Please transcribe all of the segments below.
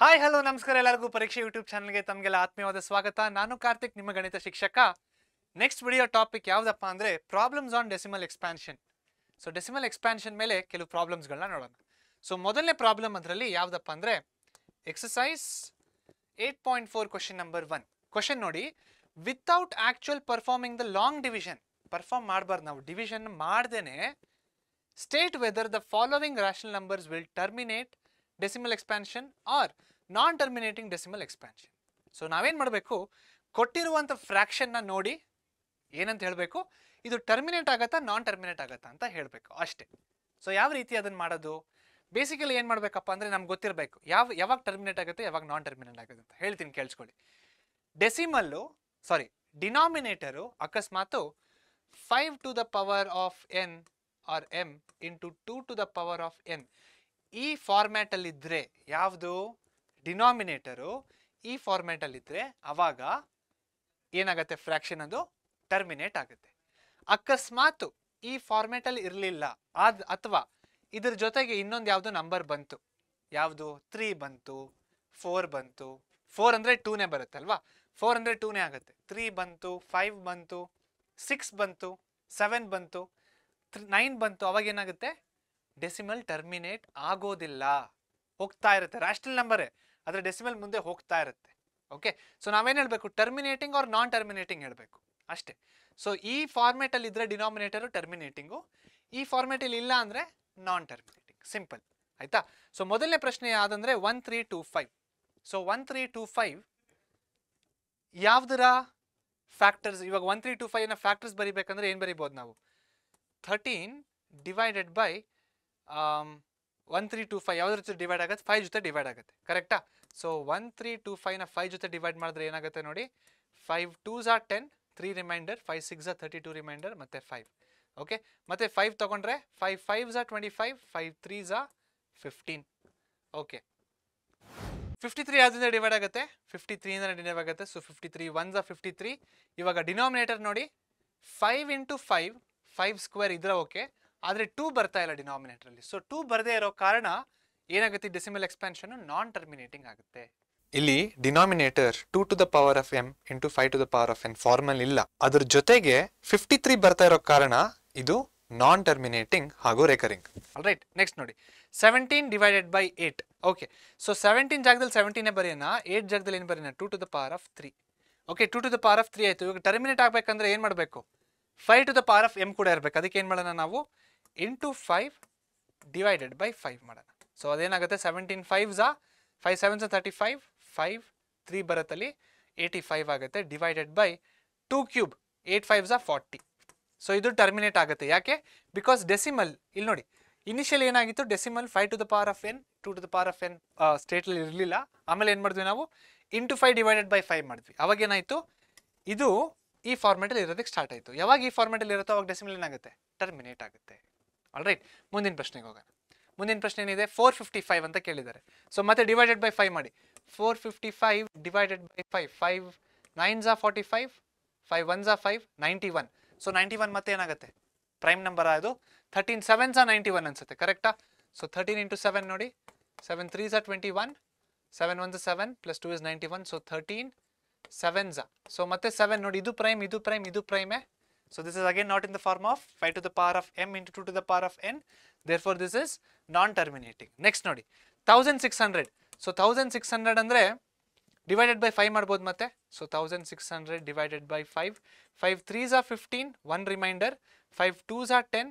Hi hello ನಮಸ್ಕಾರ ಎಲ್ಲರಿಗೂ ಪರೀಕ್ಷೆ ಯೂಟ್ಯೂಬ್ ಚಾನಲ್ಗೆ ತಮಗೆಲ್ಲ ಆತ್ಮೀಯವಾದ ಸ್ವಾಗತ. ನಾನು ಕಾರ್ತಿಕ್, ನಿಮ್ಮ ಗಣಿತ ಶಿಕ್ಷಕ. ನೆಕ್ಸ್ಟ್ ವಿಡಿಯೋ ಟಾಪಿಕ್ ಯಾವುದಪ್ಪ ಅಂದರೆ problems on decimal expansion. So decimal expansion ಮೇಲೆ ಕೆಲವು ಪ್ರಾಬ್ಲಮ್ಸ್ಗಳನ್ನ ನೋಡೋಣ. ಸೊ ಮೊದಲನೇ ಪ್ರಾಬ್ಲಮ್ ಅದರಲ್ಲಿ ಯಾವುದಪ್ಪ ಅಂದರೆ ಎಕ್ಸಸೈಸ್ 8.4 ಕ್ವಶನ್ ನಂಬರ್ 1. ಕ್ವಶನ್ ನೋಡಿ, without actual performing the long division, perform ಮಾಡಬಾರ್ದು ನಾವು, ಡಿವಿಷನ್ ಮಾಡ್ದೇನೆ state whether the following rational numbers will terminate decimal expansion or non-terminating decimal expansion. So ನಾವೇನು ಮಾಡಬೇಕು, ಕೊಟ್ಟಿರುವಂಥ ಫ್ರ್ಯಾಕ್ಷನ್ನ ನೋಡಿ ಏನಂತ ಹೇಳಬೇಕು, ಇದು ಟರ್ಮಿನೇಟ್ ಆಗತ್ತಾ ನಾನ್ ಟರ್ಮಿನೇಟ್ ಆಗತ್ತಾ ಅಂತ ಹೇಳಬೇಕು ಅಷ್ಟೇ. ಸೊ ಯಾವ ರೀತಿ ಅದನ್ನು ಮಾಡೋದು, ಬೇಸಿಕಲಿ ಏನು ಮಾಡಬೇಕಪ್ಪ ಅಂದರೆ ನಮ್ಗೆ ಗೊತ್ತಿರಬೇಕು ಯಾವಾಗ ಟರ್ಮಿನೇಟ್ ಆಗುತ್ತೆ ಯಾವಾಗ ನಾನ್ ಟರ್ಮಿನೇಟ್ ಆಗುತ್ತೆ ಅಂತ. ಹೇಳ್ತೀನಿ ಕೇಳಿಸ್ಕೊಳ್ಳಿ. ಡೆಸಿಮಲ್ಲು ಸಾರಿ ಡಿನಾಮಿನೇಟರು ಅಕಸ್ಮಾತು 5 to the power of n or m into 2 to the power of n ಈ ಫಾರ್ಮ್ಯಾಟಲ್ಲಿದ್ದರೆ, ಯಾವುದು ಡಿನಾಮಿನೇಟರು ಈ ಫಾರ್ಮ್ಯಾಟಲ್ಲಿದ್ದರೆ ಆವಾಗ ಏನಾಗುತ್ತೆ, ಫ್ರ್ಯಾಕ್ಷನ್ ಅದು ಟರ್ಮಿನೇಟ್ ಆಗುತ್ತೆ. ಅಕಸ್ಮಾತು ಈ ಫಾರ್ಮ್ಯಾಟಲ್ಲಿ ಇರಲಿಲ್ಲ ಅಥವಾ ಇದ್ರ ಜೊತೆಗೆ ಇನ್ನೊಂದು ಯಾವುದು ನಂಬರ್ ಬಂತು, ಯಾವುದು 3 ಬಂತು, 4 ಬಂತು, 4 ಅಂದರೆ 2ನೇ ಬರುತ್ತೆ ಅಲ್ವಾ, 4 ಅಂದರೆ 2ನೇ ಆಗುತ್ತೆ, 3 ಬಂತು, 5 ಬಂತು, 6 ಬಂತು, 7 ಬಂತು, 9 ಬಂತು, ಅವಾಗ ಏನಾಗುತ್ತೆ, ಡೆಸಿಮಲ್ ಟರ್ಮಿನೇಟ್ ಆಗೋದಿಲ್ಲ, ಹೋಗ್ತಾ ಇರುತ್ತೆ. ರಾಷನಲ್ ನಂಬರೇ ಆದರೆ ಡೆಸಿಮಲ್ ಮುಂದೆ ಹೋಗ್ತಾ ಇರುತ್ತೆ. ಓಕೆ, ಸೊ ನಾವೇನು ಹೇಳಬೇಕು, ಟರ್ಮಿನೇಟಿಂಗ್ ಆರ್ ನಾನ್ ಟರ್ಮಿನೇಟಿಂಗ್ ಹೇಳಬೇಕು ಅಷ್ಟೇ. ಸೊ ಈ ಫಾರ್ಮೇಟಲ್ಲಿ ಇದ್ದರೆ ಡಿನಾಮಿನೇಟರು ಟರ್ಮಿನೇಟಿಂಗು, ಈ ಫಾರ್ಮೇಟಲ್ಲಿ ಇಲ್ಲ ಅಂದರೆ ನಾನ್ ಟರ್ಮಿನೇಟಿಂಗ್, ಸಿಂಪಲ್ ಆಯಿತಾ. ಸೊ ಮೊದಲನೇ ಪ್ರಶ್ನೆ ಯಾವುದಂದರೆ 1325. ಸೊ 1325 ಯಾವುದರ ಫ್ಯಾಕ್ಟರ್ಸ್, ಇವಾಗ 1325ನ ಫ್ಯಾಕ್ಟರ್ಸ್ ಬರಿಬೇಕಂದ್ರೆ ಏನು ಬರಿಬೋದು ನಾವು, 13 divided by 1325 ಯಾವ್ದ್ರ ಜೊತೆ ಡಿವೈಡ್ ಆಗುತ್ತೆ, 5 ಜೊತೆ ಡಿವೈಡ್ ಆಗುತ್ತೆ, ಕರೆಕ್ಟಾ. ಸೊ 1325ನ 5 ಜೊತೆ ಡಿವೈಡ್ ಮಾಡಿದ್ರೆ ಏನಾಗುತ್ತೆ ನೋಡಿ, 5 2s are 10, 3 reminder, 5 6s are 32 reminder, ಮತ್ತೆ 5. ಓಕೆ, ಮತ್ತೆ 5 ತಗೊಂಡ್ರೆ 5 5s are 25, 5 3s are 15. Okay, 53 ಯಾವ್ದ್ರಿಂದ ಡಿವೈಡ್ ಆಗುತ್ತೆ, 53ಯಿಂದ ಡಿವೈಡ್ ಆಗುತ್ತೆ. So 53 1s are 53. ಇವಾಗ ಡಿನಾಮಿನೇಟರ್ ನೋಡಿ, 5 into 5, 5 square ಇದ್ರೆ ಓಕೆ, ಆದರೆ 2 ಬರ್ತಾ ಇಲ್ಲ ಡಿನಾಮಿನೇಟರಲ್ಲಿ. ಸೊ 2 ಬರದೇ ಇರೋ ಕಾರಣ ಏನಾಗುತ್ತೆ, ಡೆಸಿಮಲ್ ಎಕ್ಸ್ಪ್ಯಾನ್ಷನ್ ನಾನ್ ಟರ್ಮಿನೇಟಿಂಗ್ ಆಗುತ್ತೆ. ಇಲ್ಲಿ denominator 2 to the power of m into 5 to the power of n ಫಾರ್ಮಲ್ ಇಲ್ಲ, ಅದ್ರ ಜೊತೆಗೆ 53 ಬರ್ತಾ ಇರೋ ಕಾರಣ ಇದು ನಾನ್ ಟರ್ಮಿನೇಟಿಂಗ್ ಹಾಗೂ ರೆಕರಿಂಗ್. ಆಲ್ ರೈಟ್, ನೆಕ್ಸ್ಟ್ ನೋಡಿ 17 divided by 8. ಓಕೆ, ಸೊ 17 ಜಾಗದಲ್ಲಿ 17ನೇ ಬರೆಯೋಣ, 8 ಜಾಗದಲ್ಲಿ ಏನು ಬರೆಯೋಣ, 2 to the power of 3. Okay, 2 to the power of 3 ಆಯಿತು. ಇವಾಗ ಟರ್ಮಿನೇಟ್ ಆಗಬೇಕಂದ್ರೆ ಏನು ಮಾಡಬೇಕು, 5 to the power of m ಕೂಡ ಇರಬೇಕು. ಅದಕ್ಕೆ ಏನು ಮಾಡೋಣ ನಾವು, ಇಂಟು 5 divided by 5 ಮಾಡೋಣ. ಸೊ ಅದೇನಾಗುತ್ತೆ, 17 5s are 5 7s are 35, 5 3 ಬರುತ್ತಲ್ಲಿ 85 ಆಗುತ್ತೆ, divided by 2 cube, 8 5s are 40. So ಇದು ಟರ್ಮಿನೇಟ್ ಆಗುತ್ತೆ. ಯಾಕೆ, ಬಿಕಾಸ್ ಡೆಸಿಮಲ್ ಇಲ್ಲಿ ನೋಡಿ, ಇನಿಷಿಯಲ್ ಏನಾಗಿತ್ತು, decimal 5 to the power of n, 2 to the power of n ಸ್ಟೇಟಲ್ಲಿ ಇರಲಿಲ್ಲ. ಆಮೇಲೆ ಏನು ಮಾಡಿದ್ವಿ ನಾವು, ಇಂಟು 5 divided by 5 ಮಾಡಿದ್ವಿ. ಅವಾಗೇನಾಯಿತು, ಇದು ಈ ಫಾರ್ಮೆಟಲ್ಲಿ ಇರೋದಕ್ಕೆ ಸ್ಟಾರ್ಟ್ ಆಯಿತು. ಯಾವಾಗ ಈ ಫಾರ್ಮೆಟಲ್ಲಿ ಇರುತ್ತೋ ಅವಾಗ ಡೆಸಿಮಲ್ ಏನಾಗುತ್ತೆ, ಟರ್ಮಿನೇಟ್ ಆಗುತ್ತೆ. ಆಲ್ ರೈಟ್, ಮುಂದಿನ ಪ್ರಶ್ನೆಗೆ ಹೋಗೋಣ. ಮುಂದಿನ ಪ್ರಶ್ನೆ ಏನಿದೆ, 455 ಅಂತ ಕೇಳಿದ್ದಾರೆ. ಸೊ ಮತ್ತೆ ಡಿವೈಡೆಡ್ by 5 ಮಾಡಿ, 455 divided by 5, 5 9s are 45, 5 1s are 5, 91. So 91 ಮತ್ತೆ ಏನಾಗುತ್ತೆ, ಪ್ರೈಮ್ ನಂಬರ್ ಅದು, 13 7s are 91 ಅನ್ಸುತ್ತೆ, ಕರೆಕ್ಟಾ. ಸೊ 13 into 7 ನೋಡಿ, 7 3s are 21, 7 1s are 7 plus 2 is 91. So 13 7s. So ಮತ್ತೆ 7 ನೋಡಿ, ಇದು ಪ್ರೈಮ್ ಇದು ಪ್ರೈಮ್ ಇದು ಪ್ರೈಮೇ. So this is again not in the form of 5 to the power of m into 2 to the power of n, therefore this is non terminating. Next ನೋಡಿ 1600. So 1600 ಅಂದರೆ divided by 5 ಮಾಡ್ಬೋದು ಮತ್ತೆ. So 1600 divided by 5, 5 3s are 15, 1 remainder, 5 2s are 10,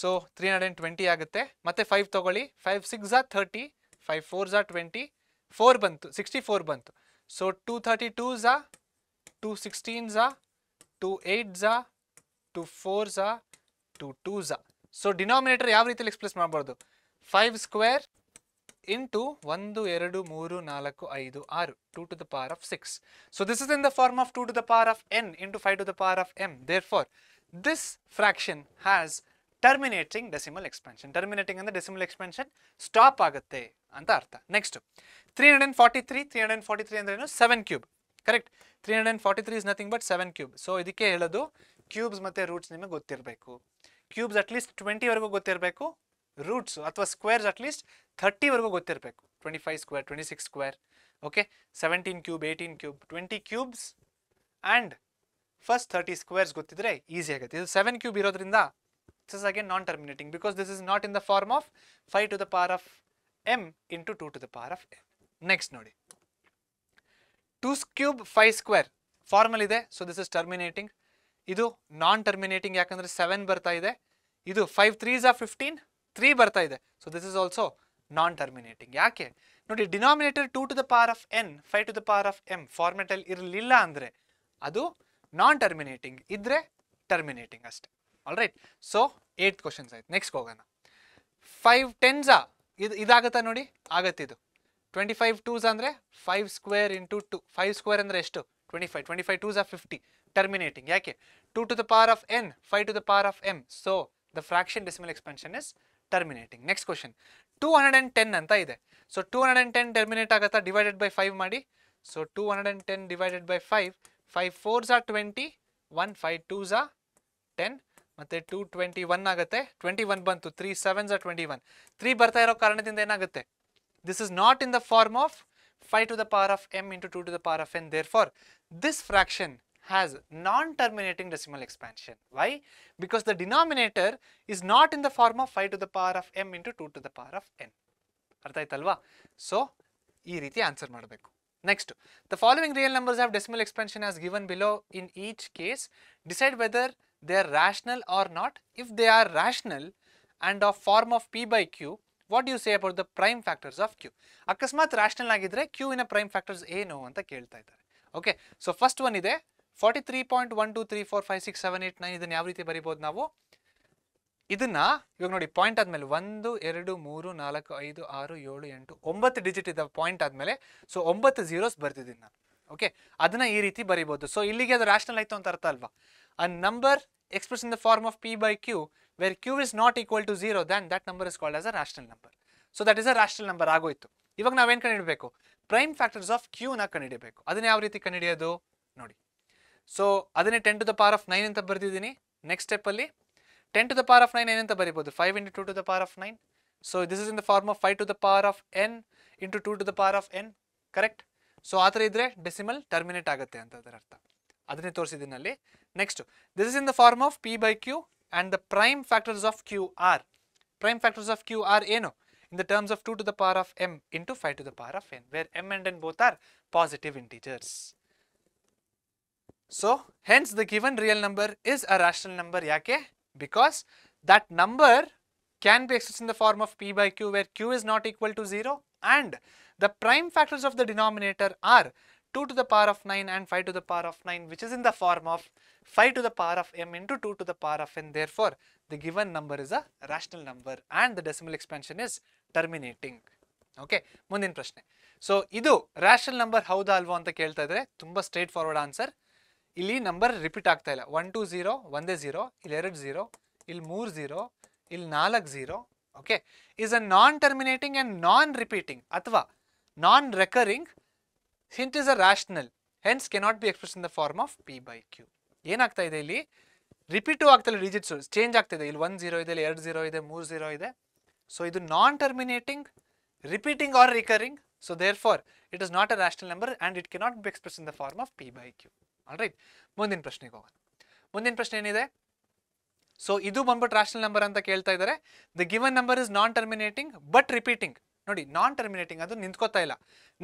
so 320 ಆಗುತ್ತೆ. ಮತ್ತೆ 5 ತಗೊಳ್ಳಿ, 5 6s are 30, 5 4s are 20, 4 ಬಂತು, 64 ಬಂತು. So 2 32s, 2 16s, 2 8s, 2 4s, 2 2s. So denominator ಯಾವ ರೀತಿಯಲ್ಲಿ ಎಕ್ಸ್ಪ್ರೆಸ್ ಮಾಡಬಾರ್ದು, 5 square into 1 2 3 4 5 6, 2 to the power of 6. So this is in the form of 2 to the power of n into 5 to the power of m, therefore this fraction has terminating decimal expansion. Terminating ಅಂದರೆ decimal expansion stop ಆಗುತ್ತೆ ಅಂತ ಅರ್ಥ. Next 343 ಅಂದರೆ ಏನು, 7 cube, correct. 343 is nothing but 7 cube. So ಇದಕ್ಕೆ ಹೇಳೋದು cubes ಮತ್ತು roots ನಿಮಗೆ ಗೊತ್ತಿರಬೇಕು. ಕ್ಯೂಬ್ಸ್ ಅಟ್ಲೀಸ್ಟ್ 20 ವರೆಗೂ ಗೊತ್ತಿರಬೇಕು, ರೂಟ್ಸ್ ಅಥವಾ ಸ್ಕ್ವೇರ್ಸ್ ಅಟ್ಲೀಸ್ಟ್ 30 ವರೆಗೂ ಗೊತ್ತಿರಬೇಕು. 25 square, 26 square, okay, 17 cube, 18 cube, 20 cubes and first 30 squares ಗೊತ್ತಿದ್ರೆ easy ಆಗುತ್ತೆ. ಇದು 7 cube ಇರೋದ್ರಿಂದ this is again non terminating because this is not in the form of 5 to the power of m into 2 to the power of n. Next ನೋಡಿ, 2 cube 5 square ಫಾರ್ಮಲ್ ಇದೆ, so this is terminating. ಇದು non terminating ಯಾಕಂದ್ರೆ 7 ಬರ್ತಾ ಇದೆ, ಇದು 5 3s are 15, 3 ಬರ್ತಾ ಇದೆ, so this is also non terminating. ಯಾಕೆ ನೋಡಿ, denominator 2 to the power of n, 5 to the power of m format ಅಲ್ಲಿ ಇರಲಿಲ್ಲ ಅಂದ್ರೆ ಅದು non terminating, idre terminating ಅಷ್ಟೆ. All right, so 8th questions ಆಯ್ತು. ನೆಕ್ಸ್ಟ್ ಹೋಗೋಣ. 5 10s ಆ ಇದಾಗುತ್ತಾ ನೋಡಿ, ಆಗುತ್ತೆ ಇದು. 25 2s ಅಂದ್ರೆ 5 square into 2, 5 square ಅಂದ್ರೆ ಎಷ್ಟು 25, 25 2s are 50, terminating. ಯಾಕೆ 2 to the power of n, 5 to the power of m, so the fraction decimal expansion is terminating. Next question, 210 ಅಂತ ಇದೆ, so 210 terminate ಆಗುತ್ತಾ, divided by 5 ಮಾಡಿ, so 210 divided by 5, 5 4s are 20, 1 5 2s are 10, ಮತ್ತೆ 2 21 ಆಗುತ್ತೆ, 21 ಬಂತು, 3 7s are 21, 3 ಬರ್ತಾ ಇರೋ ಕಾರಣದಿಂದ ಏನಾಗುತ್ತೆ, this is not in the form of 5 to the power of m into 2 to the power of n, therefore this fraction has non-terminating decimal expansion. Why? Because the denominator is not in the form of 5 to the power of m into 2 to the power of n. ಅರ್ಥ ಆಯ್ತಲ್ವಾ? So ಈ ರೀತಿ answer ಮಾಡಬೇಕು. Next, the following real numbers have decimal expansion as given below. In each case, decide whether they are rational or not. If they are rational and of form of p by q, what do you say about the prime factors of q? Akasmat rational agidre q in a prime factors eno anta kelta idare. Okay, so first one ide 43.123456789, idanna yav riti baribodu navu. ಇದನ್ನು ಇವಾಗ ನೋಡಿ, point ಆದಮೇಲೆ 1 2 3 4 5 6 7 8 9 digit ಇದ್ದಾವೆ point ಆದಮೇಲೆ, so 9 zeros ಬರ್ತಿದ್ದೀನಿ ನಾನು. Okay, ಅದನ್ನು ಈ ರೀತಿ ಬರಿಬೋದು. ಸೊ ಇಲ್ಲಿಗೆ ಅದು ರಾಷನಲ್ ಆಯಿತು ಅಂತ ಅರ್ಥ ಅಲ್ವಾ? A number express in the form of p by q where q is not equal to 0 than that number is called as a rational number. So that is a rational number ಆಗೋಯಿತು. ಇವಾಗ ನಾವೇನು ಕಂಡುಹಿಡಬೇಕು? Prime factors of ಕ್ಯೂನ ಕಂಡುಹಿಡಬೇಕು. ಅದನ್ನ ಯಾವ ರೀತಿ ಕಂಡುಹಿಡಿಯೋದು ನೋಡಿ, ಸೊ ಅದನ್ನೇ 10 to the power of 9 ಅಂತ ಬರ್ತಿದ್ದೀನಿ. ನೆಕ್ಸ್ಟ್ ಸ್ಟೆಪ್ಪಲ್ಲಿ 10 to the power of 9 n ಅಂತ ಬರಿಬೋದು, 5 into 2 to the power of 9, so this is in the form of 5 to the power of n into 2 to the power of n, correct? So ಆ ಥರ ಇದ್ರೆ decimal terminate ಆಗುತ್ತೆ ಅಂತ ಅದರ ಅರ್ಥ, ಅದನ್ನೇ ತೋರಿಸಿದಿನಲ್ಲಿ. Next, this is in the form of p by q and the prime factors of q are, prime factors of q are ಏನು, in the terms of 2 to the power of m into 5 to the power of n where m and n both are positive integers. So hence the given real number is a rational number. ಯಾಕೆ? Because that number can be expressed in the form of p by q where q is not equal to 0 and the prime factors of the denominator are 2 to the power of 9 and 5 to the power of 9, which is in the form of 5 to the power of m into 2 to the power of n. Therefore, the given number is a rational number and the decimal expansion is terminating. Okay, ಮುಂದಿನ ಪ್ರಶ್ನೆ. So ಇದು rational number ಹೌದಾ ಅಲ್ವಾ ಅಂತ ಕೇಳ್ತಾ ಇದ್ರೆ ತುಂಬಾ straightforward answer. ಇಲ್ಲಿ ನಂಬರ್ ರಿಪೀಟ್ ಆಗ್ತಾ ಇಲ್ಲ, 1 2 0 ಒಂದೇ 0, ಇಲ್ಲಿ 2 0, ಇಲ್ಲಿ 3 0, ಇಲ್ಲಿ 4 0. Okay, is a non terminating and non repeating ಅಥವಾ non recurring, hint is a rational, hence cannot be express in the form of p by q. ಏನಾಗ್ತಾ ಇದೆ ಇಲ್ಲಿ, ರಿಪೀಟು ಆಗ್ತಾ ಇಲ್ಲ, ಡಿಜಿಟ್ಸು ಚೇಂಜ್ ಆಗ್ತಾಯಿದೆ. ಇಲ್ಲಿ 1 0 ಇದೆ, ಇಲ್ಲಿ 2 0 ಇದೆ, 3 0 ಇದೆ. ಸೊ ಇದು non terminating, repeating or recurring, so therefore it is not a rational number and it cannot be express in the form of p by q. Alright, ಮುಂದಿನ ಪ್ರಶ್ನೆಗೆ ಹೋಗೋಣ. ಮುಂದಿನ ಪ್ರಶ್ನೆ ಏನಿದೆ, ಸೊ ಇದು ಬಂದ್ಬಿಟ್ಟು ರಾಷನಲ್ ನಂಬರ್ ಅಂತ ಕೇಳ್ತಾ ಇದ್ದಾರೆ. The given number is non terminating but repeating. ನೋಡಿ, ನಾನ್ ಟರ್ಮಿನೇಟಿಂಗ್ ಅದು ನಿಂತ್ಕೋತಾ ಇಲ್ಲ,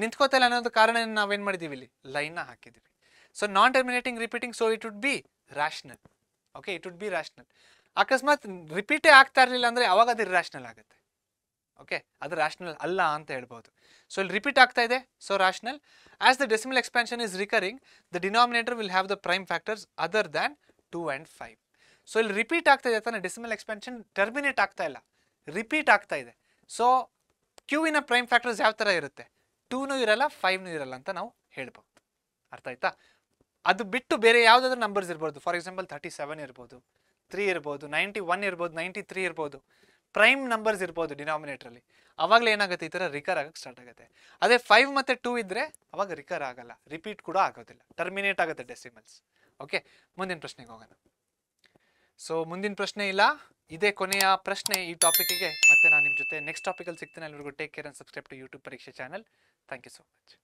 ನಿಂತ್ಕೋತಾ ಇಲ್ಲ ಅನ್ನೋದು ಕಾರಣ ನಾವೇನು ಮಾಡಿದ್ದೀವಿ, ಇಲ್ಲಿ ಲೈನ್ನ ಹಾಕಿದ್ದೀವಿ. So non terminating repeating, so it would be rational. Okay, it would be rational. ಅಕಸ್ಮಾತ್ ರಿಪೀಟೇ ಆಗ್ತಾ ಇರಲಿಲ್ಲ ಅಂದರೆ ಅವಾಗ ಅದು ಇರ್ರಾಷನಲ್ ಆಗುತ್ತೆ. ಓಕೆ, ಅದು ರಾಷನಲ್ ಅಲ್ಲ ಅಂತ ಹೇಳ್ಬೋದು. ಸೊ ಇಲ್ಲಿ ರಿಪೀಟ್ ಆಗ್ತಾ ಇದೆ, so rational. As the decimal expansion is recurring, the denominator will have the prime factors other than 2 and 5. So ಇಲ್ಲಿ ರಿಪೀಟ್ ಆಗ್ತಾ ಇದೆ ತಾನೆ, ಡೆಸಿಮಲ್ ಎಕ್ಸ್ಪಾನ್ಷನ್ ಟರ್ಮಿನೇಟ್ ಆಗ್ತಾ ಇಲ್ಲ, ರಿಪೀಟ್ ಆಗ್ತಾ ಇದೆ. ಸೊ ಕ್ಯೂವಿನ ಪ್ರೈಮ್ ಫ್ಯಾಕ್ಟರ್ಸ್ ಯಾವ ಥರ ಇರುತ್ತೆ, 2 ಇರಲ್ಲ, 5 ಇರಲ್ಲ ಅಂತ ನಾವು ಹೇಳ್ಬೋದು. ಅರ್ಥ ಆಯ್ತಾ? ಅದು ಬಿಟ್ಟು ಬೇರೆ ಯಾವುದಾದ್ರೂ ನಂಬರ್ಸ್ ಇರ್ಬೋದು, ಫಾರ್ ಎಕ್ಸಾಂಪಲ್ 37 ಇರ್ಬೋದು, 3 ಇರ್ಬೋದು, 91 ಇರ್ಬೋದು, 93 ಇರ್ಬೋದು, ಪ್ರೈಮ್ ನಂಬರ್ಸ್ ಇರ್ಬೋದು ಡಿನಾಮಿನೇಟ್ರಲ್ಲಿ. ಅವಾಗಲೇ ಏನಾಗುತ್ತೆ, ಈ ಥರ ರಿಕರ್ ಆಗೋಕ್ಕೆ ಸ್ಟಾರ್ಟ್ ಆಗುತ್ತೆ. ಅದೇ 5 ಮತ್ತು 2 ಇದ್ದರೆ ಅವಾಗ ರಿಕರ್ ಆಗೋಲ್ಲ, ರಿಪೀಟ್ ಕೂಡ ಆಗೋದಿಲ್ಲ, ಟರ್ಮಿನೇಟ್ ಆಗುತ್ತೆ ಡೆಸಿಮಲ್ಸ್. ಓಕೆ, ಮುಂದಿನ ಪ್ರಶ್ನೆಗೆ ಹೋಗೋಣ. ಸೊ ಮುಂದಿನ ಪ್ರಶ್ನೆ ಇಲ್ಲ, ಇದೆ ಕೊನೆಯ ಪ್ರಶ್ನೆ ಈ ಟಾಪಿಕ್ಗೆ. ಮತ್ತೆ ನಾನು ನಿಮ್ಮ ಜೊತೆ ನೆಕ್ಸ್ಟ್ ಟಾಪಿಕಲ್ಲಿ ಸಿಗ್ತೇನೆ. ಅಲ್ಲಿವರೆಗೂ take care and subscribe to YouTube Pariksha channel. Thank you so much.